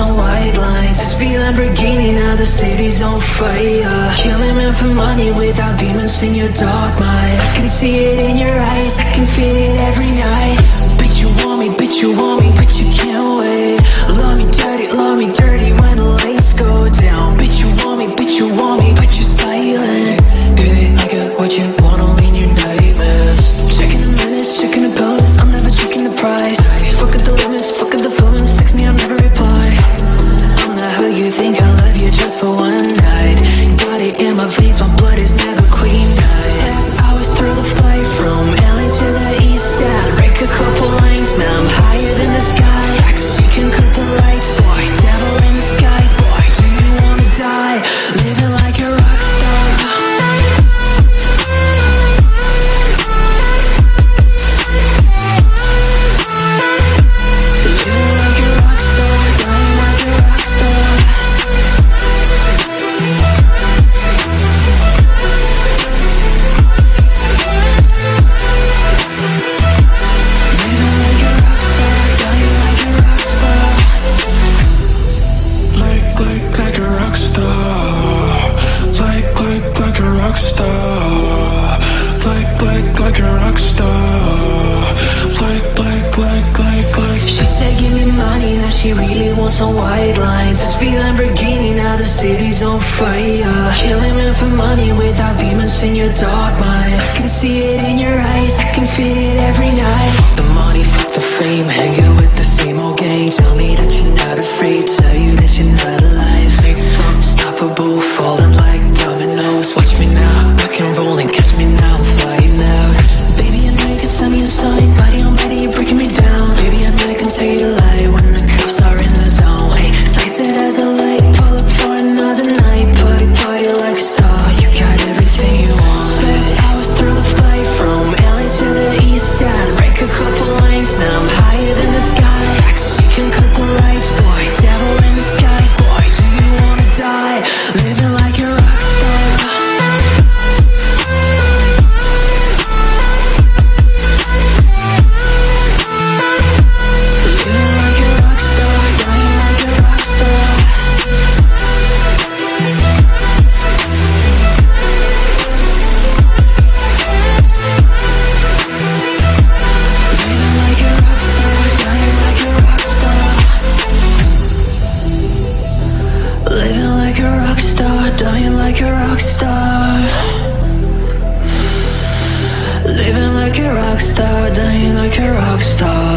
on white lines. It's be Lamborghini, now the city's on fire. Killing men for money without demons in your dark mind. I can see it in your eyes, I can feel it every night. Bitch, you want me, bitch, you want me, but you can't wait. Love me dirty when the lights go down. Bitch, you want me, bitch, you want me, but you're silent. Baby, I got what you want, only in your nightmares. Checking the minutes, checking the balance, I'm never checking the price. Fuck at the limits, fuck at the balance, text me, I'll never reply. I'm not who you think, I love you just for one night. Got it in my veins, my blood is never clean. 10 hours through the flight from LA to the east side. Break a couple lines, now I'm higher than the sky. You can cut the lights, boy. Devil in the sky, boy. Do you wanna die? Living like a rock star. Living like a rock star, dying like a rock star. Living like a rock star, dying like a rock star. Like a rock star. Like a rock star. Like a rock star. Like she said give me money, now she really wants some white lines. It's be Lamborghini, now the city's on fire. Killing men for money without demons in your dark mind. I can see it in your eyes, I can feel it every night. Fuck the money, fuck the fame, hanging with the same old gang. Tell me that you're not afraid, tell you that you're not alive. Unstoppable, falling like dominoes. Watch me now, I can roll and catch me now, I'm flying out. Baby, I know you can send me a sign, body on body, you're breaking me down. Baby, I know I can tell you a lie when the cops are in the zone. Hey, slice it as a light, pull up for another night. Party, party like a star, you got everything you want. Spent hours through the flight from LA to the east side. Break a couple lines, now I'm higher than the sky. You can cut the lights, boy, devil in the sky, boy. Do you wanna die? Living like a rock star. Dying like a rock star. Living like a rock star, dying like a rock star.